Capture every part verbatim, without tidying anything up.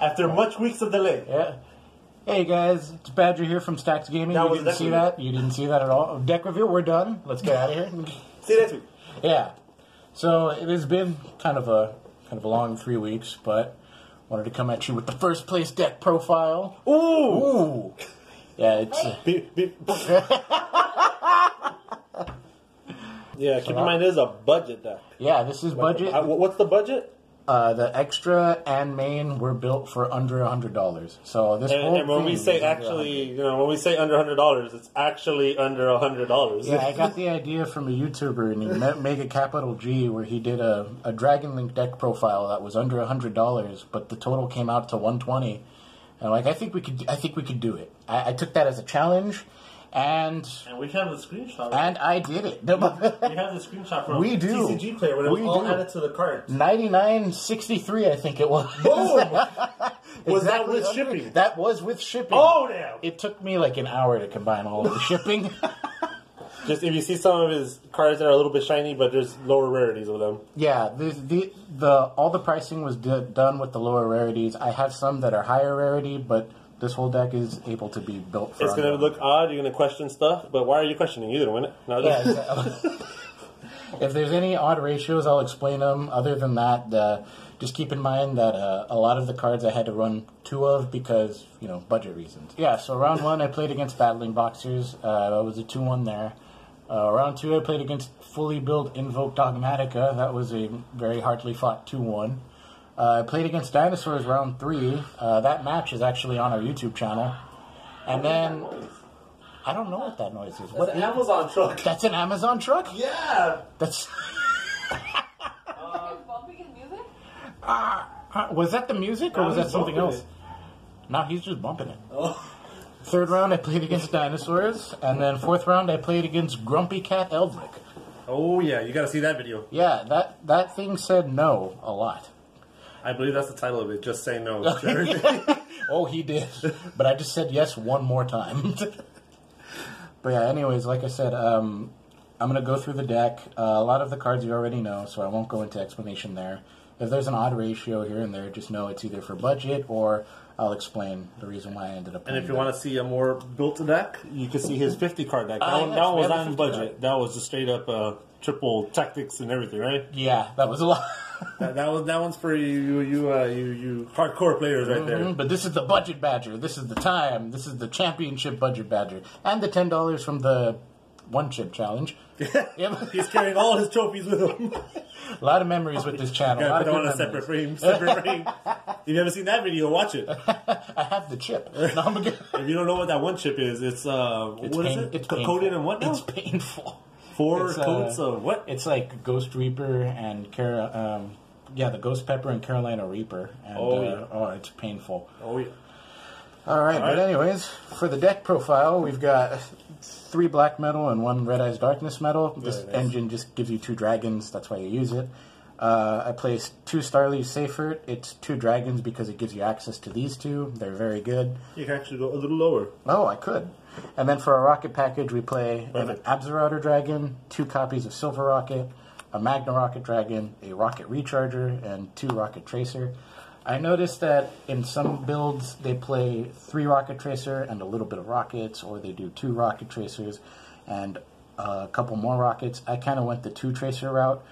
After much weeks of delay. Yeah. Hey guys, it's Badger here from Stackz Gaming. That you didn't see reveal. that. You didn't see that at all. Deck reveal, we're done. Let's get out of here. See you next week. Yeah. So it has been kind of a kind of a long three weeks, but wanted to come at you with the first place deck profile. Ooh. Ooh. Yeah, it's. Uh, beep, beep. Yeah, keep so in mind this is a budget deck. Yeah, this is budget. What's the budget? Uh, the extra and main were built for under a hundred dollars. So this and, whole and when we say actually, you know, when we say under a hundred dollars, it's actually under a hundred dollars. Yeah, I got the idea from a YouTuber and he met Mega Capital G, where he did a a Dragon Link deck profile that was under a hundred dollars, but the total came out to one twenty. And like, I think we could, I think we could do it. I, I took that as a challenge. And, and we have the screenshot. And I did it. We have the screenshot from we do. T C G Player when it was we all do. added to the card. ninety-nine sixty-three, I think it was. Boom! Was exactly. that with shipping? That was with shipping. Oh, damn! It took me like an hour to combine all of the shipping. Just if you see some of his cards that are a little bit shiny, but there's lower rarities of them. Yeah, the, the, the, all the pricing was d done with the lower rarities. I have some that are higher rarity, but... this whole deck is able to be built for... It's going to look odd, you're going to question stuff, but why are you questioning? You're going to win it. No, yeah, exactly. If there's any odd ratios, I'll explain them. Other than that, uh, just keep in mind that uh, a lot of the cards I had to run two of because, you know, budget reasons. Yeah, so round one, I played against Battling Boxers. Uh, I was a two one there. Uh, round two, I played against fully built Invoked Dogmatika. That was a very hardly fought two one. Uh, I played against Dinosaurs round three. Uh, that match is actually on our YouTube channel. And then... I don't know what that noise is. That's what an is? Amazon truck. That's an Amazon truck? Yeah! That's... uh, uh, was that the music or was that something else? It. No, he's just bumping it. Oh. Third round, I played against Dinosaurs. And then fourth round, I played against Grumpy Cat Elwick. Oh, yeah. You gotta see that video. Yeah, that, that thing said no a lot. I believe that's the title of it, Just Say No to Everything. Oh, he did. But I just said yes one more time. But yeah, anyways, like I said, um, I'm going to go through the deck. Uh, a lot of the cards you already know, so I won't go into explanation there. If there's an odd ratio here and there, just know it's either for budget or I'll explain the reason why I ended up... And if you want to see a more built deck, you can see his fifty-card deck. That, uh, one, yes, that was not on budget. Card. That was just straight-up uh, triple tactics and everything, right? Yeah, that was a lot... that, that was that one's for you, you, uh, you, you hardcore players right there. Mm-hmm, but this is the budget Badger. This is the time. This is the championship budget Badger, and the ten dollars from the one chip challenge. Yep. He's carrying all his trophies with him. A lot of memories with this channel. Yeah, I don't want a separate frame. Separate frame. If you haven't seen that video, watch it. I have the chip. No, I'm good. If you don't know what that one chip is, it's uh, it's what is it? It's coated in what now? It's painful. Four it's, coats uh, of what? It's like Ghost Reaper and Cara, um, yeah, the Ghost Pepper and Carolina Reaper. And, oh, yeah. Uh, oh, it's painful. Oh, yeah. All right, All right, but anyways, for the deck profile, we've got three Black Metal and one Red-Eyes Darkness Metal. This yeah, engine just gives you two dragons. That's why you use it. Uh, I placed two Starliege Seyfert. It's two dragons because it gives you access to these two. They're very good. You can actually go a little lower. Oh, I could. And then for our Rokket package, we play Perfect. an Absorouter Dragon, two copies of Silver Rokket, a Magnarokket Dragon, a Rokket Recharger, and two Rokket Tracer. I noticed that in some builds, they play three Rokket Tracer and a little bit of Rockets, or they do two Rokket Tracers and a couple more Rockets. I kind of went the two Tracer route.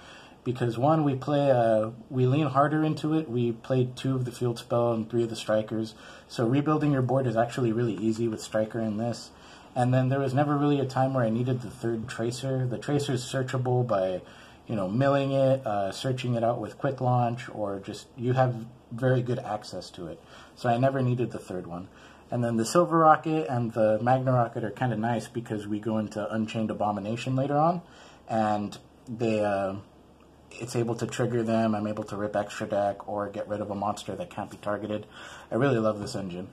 Because one, we play, uh, we lean harder into it. We played two of the field spell and three of the strikers. So rebuilding your board is actually really easy with striker in this. And then there was never really a time where I needed the third tracer. The tracer is searchable by, you know, milling it, uh, searching it out with quick launch, or just you have very good access to it. So I never needed the third one. And then the Silver Rokket and the Magnarokket are kind of nice because we go into Unchained Abomination later on, and they. Uh, It's able to trigger them. I'm able to rip extra deck or get rid of a monster that can't be targeted. I really love this engine.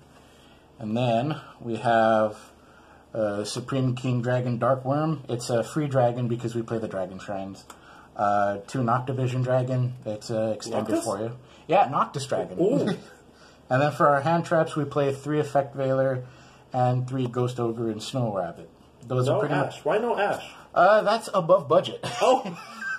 And then we have uh, Supreme King Dragon Darkwurm. It's a free dragon because we play the Dragon Shrines. Uh, two Noctovision Dragon. It's an extender for you. Yeah, Noctis Dragon. Ooh. And then for our hand traps, we play three Effect Valor and three Ghost Ogre and Snow Rabbit. Those no are pretty Ash. Much... Why no Ash? Uh, that's above budget. Oh.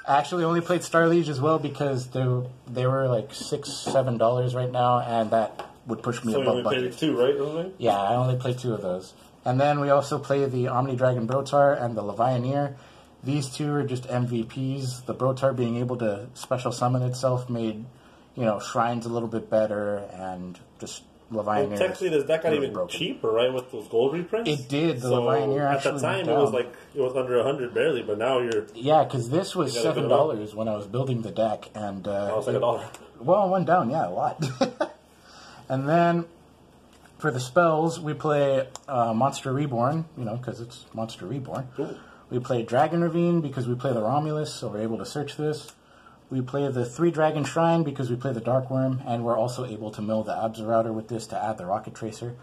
I actually only played Starliege as well because they were, they were like six, seven dollars right now, and that would push me so above bucket. So you only played two, right? Only? Yeah, I only played two of those. And then we also play the Omni Dragon Brotaur and the Levineer. These two are just M V Ps. The Brotaur being able to special summon itself made, you know, shrines a little bit better, and just Levineer. Well, technically, does that got even broken. cheaper, right, with those gold reprints? It did. The so Levineer actually at the time it was like it was under a hundred barely, but now you're yeah, because this was seven dollars when I was building the deck, and uh, oh, it's like a dollar. Well, it went down, yeah, a lot. And then for the spells, we play uh, Monster Reborn, you know, because it's Monster Reborn. Cool. We play Dragon Ravine because we play the Romulus, so we're able to search this. We play the Three Dragon Shrine because we play the Darkwurm, and we're also able to mill the Absorouter with this to add the Rokket Tracer.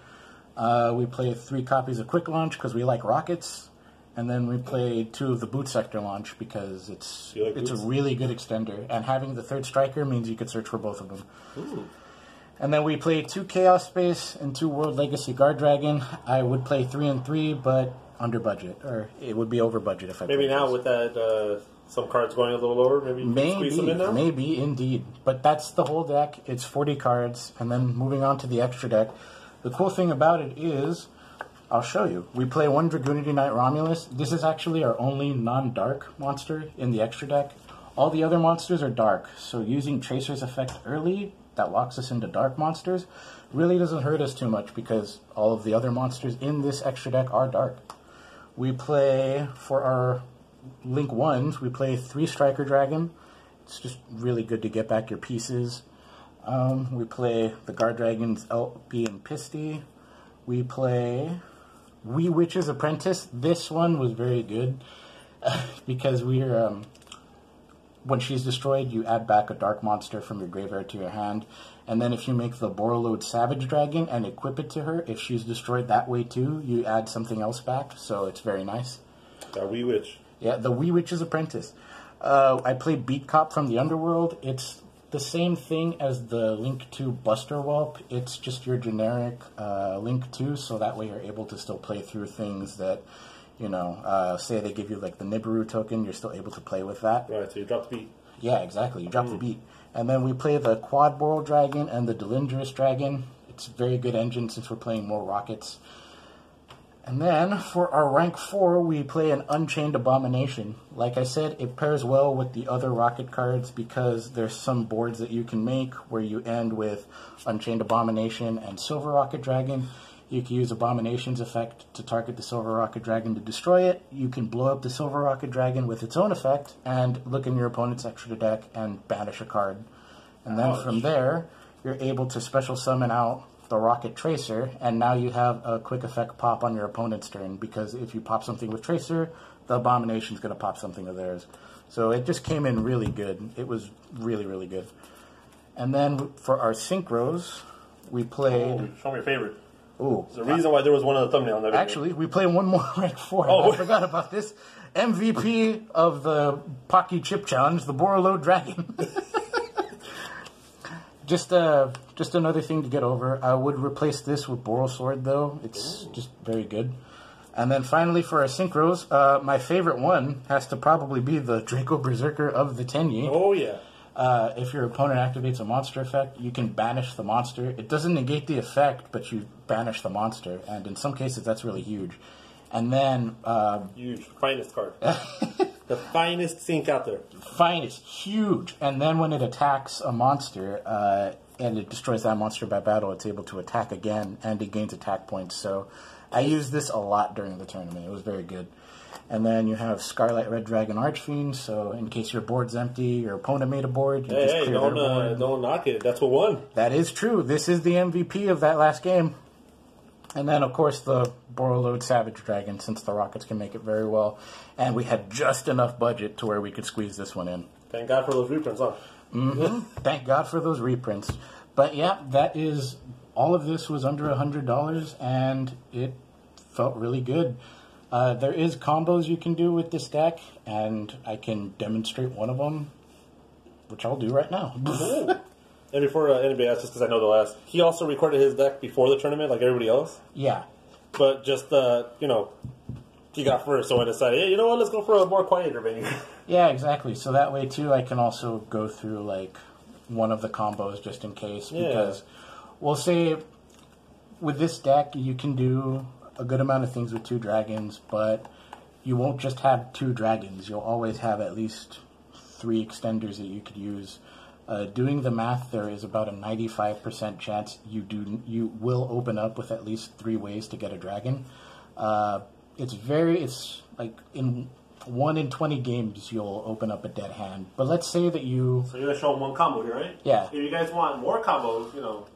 Uh, we play three copies of Quick Launch because we like rockets, and then we play two of the Boot Sector Launch because it's like it's boots? a really good extender, and having the third Striker means you can search for both of them. Ooh. And then we play two Chaos Space and two World Legacy Guard Dragon. I would play three and three, but under budget, or it would be over budget if I maybe now those. with that. Uh... Some cards going a little lower, maybe you can squeeze them in now? Maybe, indeed. But that's the whole deck. It's forty cards, and then moving on to the extra deck. The cool thing about it is, I'll show you. We play one Dragunity Knight Romulus. This is actually our only non-dark monster in the extra deck. All the other monsters are dark, so using Tracer's effect early, that locks us into dark monsters, really doesn't hurt us too much because all of the other monsters in this extra deck are dark. We play, for our Link ones, we play three Striker Dragon. It's just really good to get back your pieces. Um, we play the Guard Dragons L B and Pisty. We play Wee Witch's Apprentice. This one was very good uh, because we're um, when she's destroyed, you add back a dark monster from your graveyard to your hand, and then if you make the Borreload Savage Dragon and equip it to her, if she's destroyed that way too, you add something else back. So it's very nice. That Wee Witch. Yeah, the Wee Witch's Apprentice. Uh, I played Beat Cop from the Underworld. It's the same thing as the Link two Buster Whelp. It's just your generic uh, Link two, so that way you're able to still play through things that, you know, uh, say they give you, like, the Nibiru token, you're still able to play with that. Right, so you drop the beat. Yeah, exactly, you drop mm. the beat. And then we play the Quadborrel Dragon and the Delinderous Dragon. It's a very good engine since we're playing more rockets. And then, for our rank four, we play an Unchained Abomination. Like I said, it pairs well with the other Rokket cards because there's some boards that you can make where you end with Unchained Abomination and Silver Rokket Dragon. You can use Abomination's effect to target the Silver Rokket Dragon to destroy it. You can blow up the Silver Rokket Dragon with its own effect and look in your opponent's extra deck and banish a card. And then Ouch. from there, you're able to special summon out the Rokket Tracer, and now you have a quick effect pop on your opponent's turn, because if you pop something with Tracer, the Abomination's going to pop something of theirs. So it just came in really good. It was really, really good. And then for our synchros, we played... Oh, show me your favorite. Ooh. There's a reason why there was one on the thumbnail. That actually, we played one more rank four. Oh. I forgot about this. M V P of the Pocky Chip Challenge, the Borreload Dragon. Just uh, just another thing to get over. I would replace this with Borrel Sword, though. It's Ooh. just very good. And then finally for our synchros, uh, my favorite one has to probably be the Draco Berserker of the Tenyi. Oh, yeah. Uh, if your opponent activates a monster effect, you can banish the monster. It doesn't negate the effect, but you banish the monster. And in some cases, that's really huge. And then... Uh, huge. Finest card. The finest sync out there. Finest. Huge. And then when it attacks a monster, uh, and it destroys that monster by battle, it's able to attack again, and it gains attack points. So I used this a lot during the tournament. It was very good. And then you have Scarlet Red Dragon Archfiend, so in case your board's empty, your opponent made a board, you hey, just clear hey, don't, their board. Uh, don't knock it. That's what won. That is true. This is the M V P of that last game. And then, of course, the Borreload Savage Dragon, since the Rockets can make it very well. And we had just enough budget to where we could squeeze this one in. Thank God for those reprints, huh? Mm-hmm. Thank God for those reprints. But, yeah, that is... All of this was under one hundred dollars, and it felt really good. Uh, there is combos you can do with this deck, and I can demonstrate one of them, which I'll do right now. And before uh, anybody asks, just because I know they'll ask, he also recorded his deck before the tournament, like everybody else. Yeah. But just, uh, you know, he got first, so I decided, hey, you know what, let's go for a more quieter venue. Yeah, exactly. So that way, too, I can also go through, like, one of the combos just in case. Yeah. Because we'll say with this deck you can do a good amount of things with two dragons, but you won't just have two dragons. You'll always have at least three extenders that you could use. Uh, doing the math, there is about a ninety-five percent chance you do you will open up with at least three ways to get a dragon. Uh, it's very it's like in one in twenty games you'll open up a dead hand. But let's say that you so you're gonna show them one combo here, right? Yeah. If you guys want more combos, you know,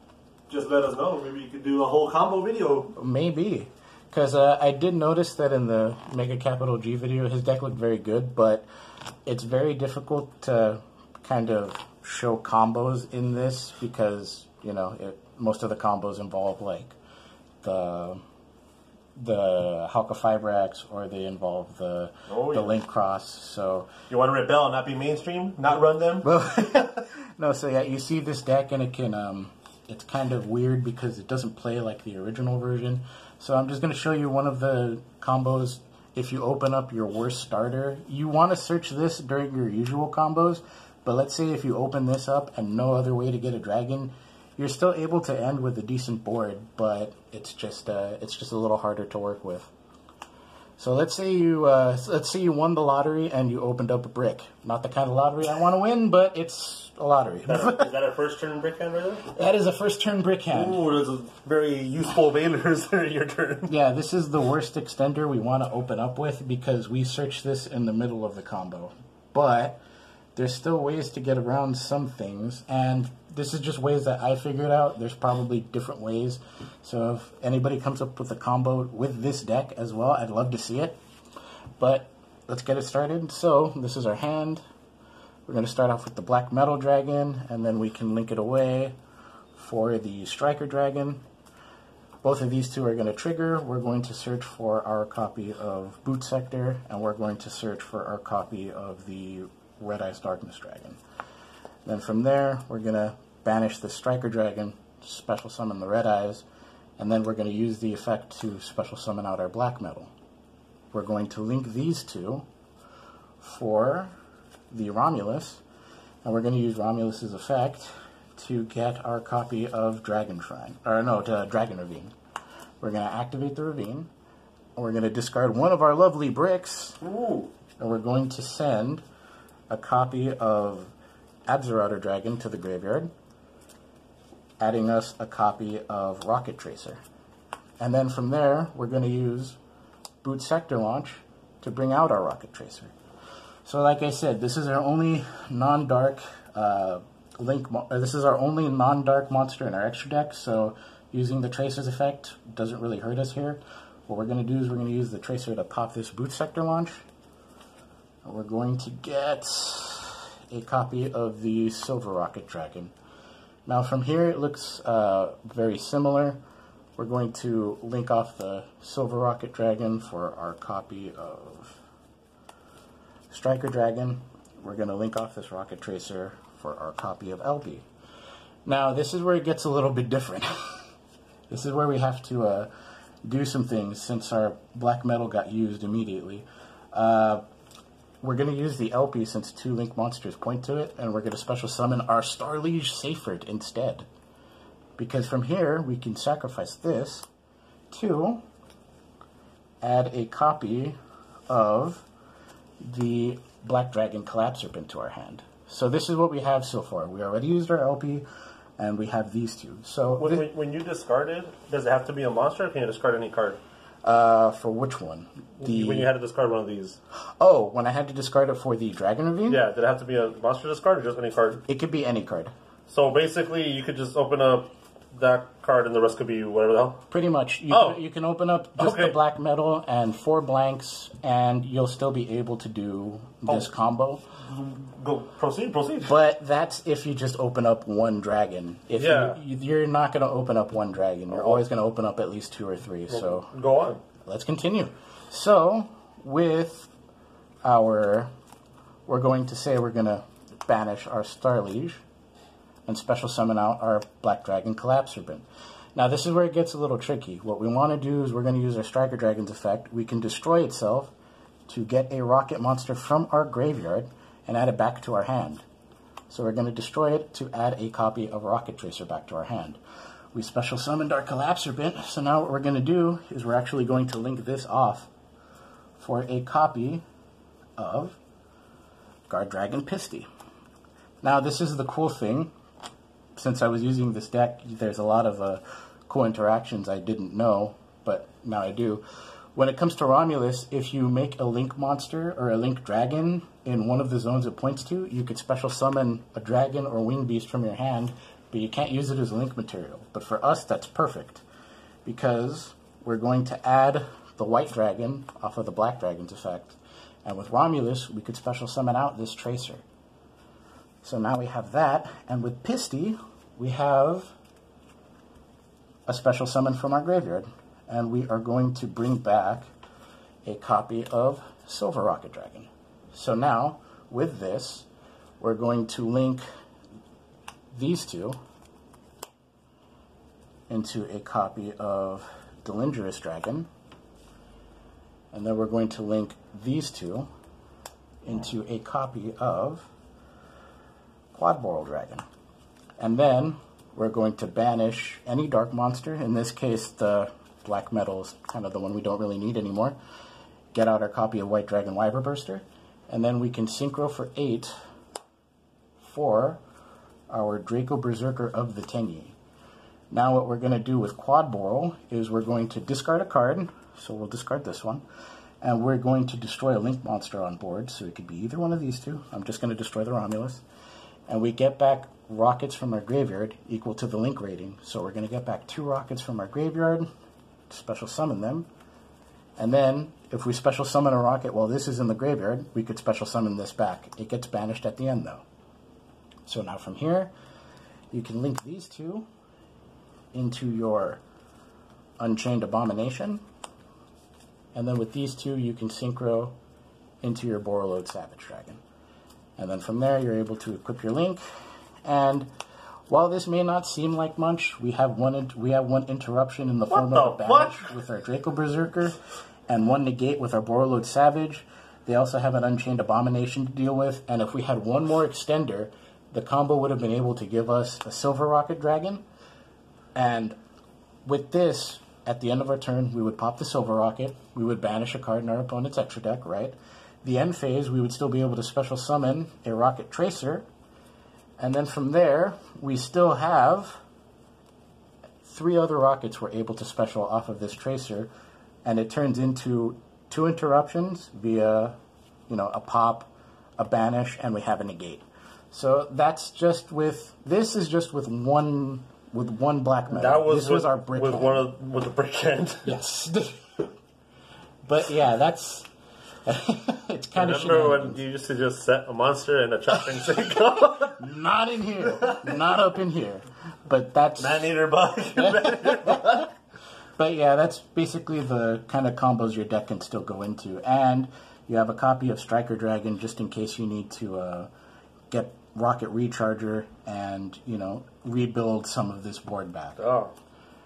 just let us know. Maybe you could do a whole combo video. Maybe. Because uh, I did notice that in the Mega Capital G video, his deck looked very good, but it's very difficult to kind of show combos in this because, you know, it, most of the combos involve, like, the the Halka Fibrax, or they involve the, oh, the yeah. Link Cross, so... You want to rebel and not be mainstream? Not run them? Well, no, so yeah, you see this deck and it can... Um, it's kind of weird because it doesn't play like the original version. So I'm just going to show you one of the combos. If you open up your worst starter, you want to search this during your usual combos, but let's say if you open this up and no other way to get a dragon, you're still able to end with a decent board, but it's just uh, it's just a little harder to work with. So let's say you uh, let's say you won the lottery and you opened up a brick. Not the kind of lottery I want to win, but it's a lottery. Is that a, is that a first turn brick hand right there? That is a first turn brick hand. Ooh, there's a very useful Veilers in your turn. Yeah, this is the worst extender we want to open up with because we searched this in the middle of the combo. But there's still ways to get around some things, and this is just ways that I figured out. There's probably different ways. So if anybody comes up with a combo with this deck as well, I'd love to see it. But let's get it started. So this is our hand. We're going to start off with the Black Metal Dragon, and then we can link it away for the Striker Dragon. Both of these two are going to trigger. We're going to search for our copy of Boot Sector, and we're going to search for our copy of the Red-Eyes Darkness Dragon. Then from there, we're going to banish the Striker Dragon, special summon the Red Eyes, and then we're going to use the effect to special summon out our Black Metal. We're going to link these two for the Romulus, and we're going to use Romulus's effect to get our copy of Dragon Shrine, or no, to Dragon Ravine. We're going to activate the Ravine, and we're going to discard one of our lovely bricks. Ooh. And we're going to send a copy of Absorouter Dragon to the graveyard, adding us a copy of Rokket Tracer. And then from there, we're going to use Boot Sector Launch to bring out our Rokket Tracer. So like I said, this is our only non-dark uh, link, mo or this is our only non-dark monster in our extra deck, so using the Tracer's effect doesn't really hurt us here. What we're going to do is we're going to use the Tracer to pop this Boot Sector Launch. We're going to get a copy of the Silver Rokket Dragon. Now from here it looks uh, very similar. We're going to link off the Silver Rokket Dragon for our copy of Striker Dragon. We're going to link off this Rokket Tracer for our copy of L B. Now this is where it gets a little bit different. This is where we have to uh, do some things since our Black Metal got used immediately. Uh, We're going to use the L P since two Link monsters point to it, and we're going to special summon our Starliege Seyfert instead. Because from here, we can sacrifice this to add a copy of the Black Dragon Collapserpent to our hand. So this is what we have so far. We already used our L P, and we have these two. So When, when, when you discard it, does it have to be a monster, or can you discard any card? Uh, for which one? The... When you had to discard one of these. Oh, when I had to discard it for the Dragon Ravine? Yeah, did it have to be a monster discard or just any card? It could be any card. So basically, you could just open up that card and the rest could be whatever the hell? Pretty much. You, oh. can, you can open up just okay. the Black Metal and four blanks, and you'll still be able to do this oh. combo. Go proceed, proceed. But that's if you just open up one dragon. If yeah. you, you're not going to open up one dragon. You're oh. always going to open up at least two or three. Well, so go on. Let's continue. So with our, we're going to say we're going to banish our Starliege and special summon out our Black Dragon Collapserpent. Now this is where it gets a little tricky. What we want to do is we're going to use our Striker Dragon's effect. We can destroy itself to get a Rokket monster from our graveyard and add it back to our hand. So we're going to destroy it to add a copy of Rokket Tracer back to our hand. We special summoned our Collapserpent, so now what we're going to do is we're actually going to link this off for a copy of Guard Dragon Pisty. Now this is the cool thing. Since I was using this deck, there's a lot of uh, cool interactions I didn't know, but now I do. When it comes to Romulus, if you make a Link monster or a Link dragon in one of the zones it points to, you could special summon a dragon or wing beast from your hand, but you can't use it as Link material. But for us, that's perfect, because we're going to add the white dragon off of the black dragon's effect, and with Romulus, we could special summon out this Tracer. So now we have that, and with Pisty, we have a special summon from our graveyard, and we are going to bring back a copy of Silver Rokket Dragon. So now, with this, we're going to link these two into a copy of Delingerous Dragon, and then we're going to link these two into a copy of Quadborrel Dragon, and then we're going to banish any dark monster, in this case the Black Metal is kind of the one we don't really need anymore, get out our copy of White Dragon Wyverburster, and then we can synchro for eight for our Draco Berserker of the Tenyi. Now what we're going to do with Quadborrel is we're going to discard a card, so we'll discard this one, and we're going to destroy a Link monster on board, so it could be either one of these two. I'm just going to destroy the Romulus, and we get back rockets from our graveyard equal to the Link rating, so we're going to get back two rockets from our graveyard, special summon them, and then if we special summon a rocket while this is in the graveyard, we could special summon this back. It gets banished at the end though. So now from here, you can link these two into your Unchained Abomination, and then with these two, you can synchro into your Borreload Savage Dragon. And then from there, you're able to equip your Link, and while this may not seem like much, we have one we have one interruption in the what form the of a banish what? with our Draco Berserker, and one negate with our Borreload Savage. They also have an Unchained Abomination to deal with, and if we had one more extender, the combo would have been able to give us a Silver Rokket Dragon, and with this, at the end of our turn, we would pop the Silver Rokket, we would banish a card in our opponent's extra deck, right? The end phase, we would still be able to special summon a Rokket Tracer, and then from there, we still have three other rockets we're able to special off of this Tracer, and it turns into two interruptions via, you know, a pop, a banish, and we have a negate. So that's just with, this is just with one, with one black metal. That was this with, was our brick with hand. One of, with the brick hand. Yes. But yeah, that's, it's kind of remember when you used to just set a monster in a trapping single? Not in here. Not up in here. But that's... Man-eater bug. Man-eater bug. But yeah, that's basically the kind of combos your deck can still go into. And you have a copy of Striker Dragon just in case you need to uh, get Rokket Recharger and, you know, rebuild some of this board back. Oh,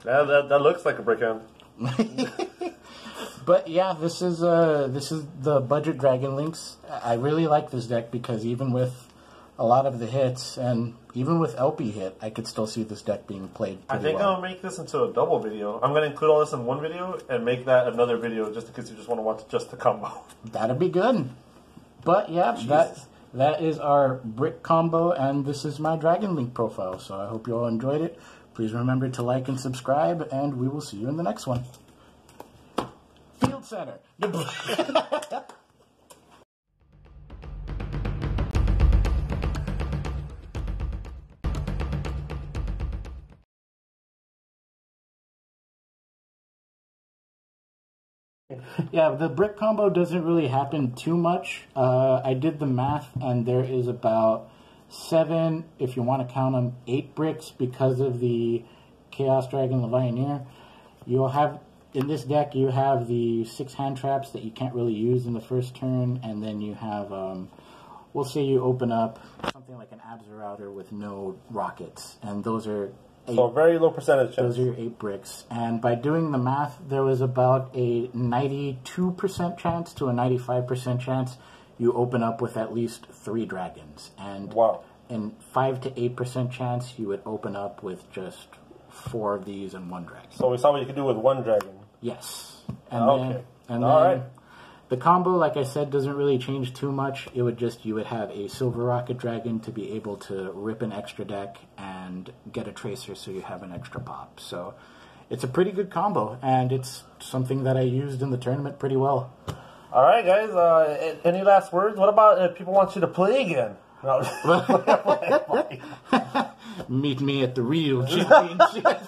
yeah, that, that looks like a brick hand. But yeah, this is uh this is the budget Dragon Links. I really like this deck because even with a lot of the hits and even with L P hit, I could still see this deck being played pretty I think well. I'll make this into a double video. I'm going to include all this in one video and make that another video just because you just want to watch just the combo. That'd be good. But yeah, Jesus. that that is our brick combo, and this is my Dragon Link profile. So I hope you all enjoyed it. Please remember to like and subscribe, and we will see you in the next one. Field Center. Yeah, the brick combo doesn't really happen too much. Uh, I did the math, and there is about seven, if you want to count them, eight bricks because of the Chaos Dragon Levineer. You'll have, in this deck, you have the six hand traps that you can't really use in the first turn, and then you have, um, we'll say you open up something like an Absorouter with no rockets, and those are eight, so a very low percentage. Those are your eight bricks, and by doing the math, there was about a ninety-two percent chance to a ninety-five percent chance you open up with at least three dragons, and wow. And five to eight percent chance you would open up with just four of these and one dragon. So we saw what you could do with one dragon. Yes. And oh, okay. Then, and all then right. The combo, like I said, doesn't really change too much. It would just, you would have a Silver Rokket Dragon to be able to rip an extra deck and get a Tracer so you have an extra pop. So it's a pretty good combo, and it's something that I used in the tournament pretty well. All right, guys. Uh, any last words? What about if people want you to play again? No. Meet me at the real championship.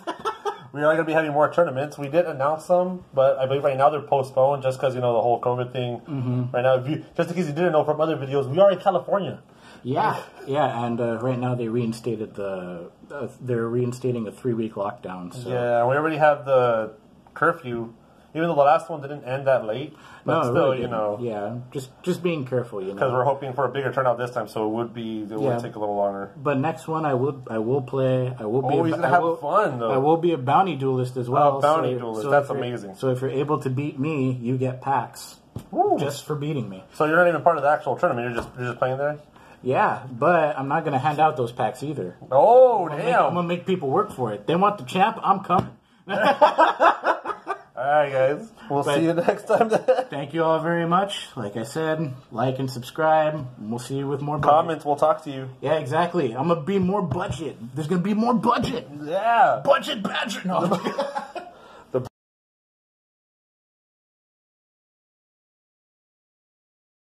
We are going to be having more tournaments. We did announce them, but I believe right now they're postponed just because, you know, the whole COVID thing. Mm-hmm. Right now, if you, just in case you didn't know from other videos, we are in California. Yeah, yeah, and uh, right now they reinstated the, uh, they're reinstating a three-week lockdown. So. Yeah, we already have the curfew. Even though the last one didn't end that late, but no, still, really you know. Yeah, just just being careful, you know. Because we're hoping for a bigger turnout this time, so it would be, it yeah. would take a little longer. But next one, I will, I will play. I will be. Oh, he's gonna have will, fun though. I will be a bounty duelist as well. Oh, bounty so, duelist, so that's amazing. So if you're able to beat me, you get packs. Woo. Just for beating me. So you're not even part of the actual tournament. You're just you're just playing there. Yeah, but I'm not gonna hand out those packs either. Oh I'm damn! Make, I'm gonna make people work for it. They want the champ. I'm coming. Alright guys, we'll but see you next time. Thank you all very much. Like I said, like and subscribe. We'll see you with more budget. Comments, we'll talk to you. Yeah, exactly. I'm going to be more budget. There's going to be more budget. Yeah. Budget Badger. No.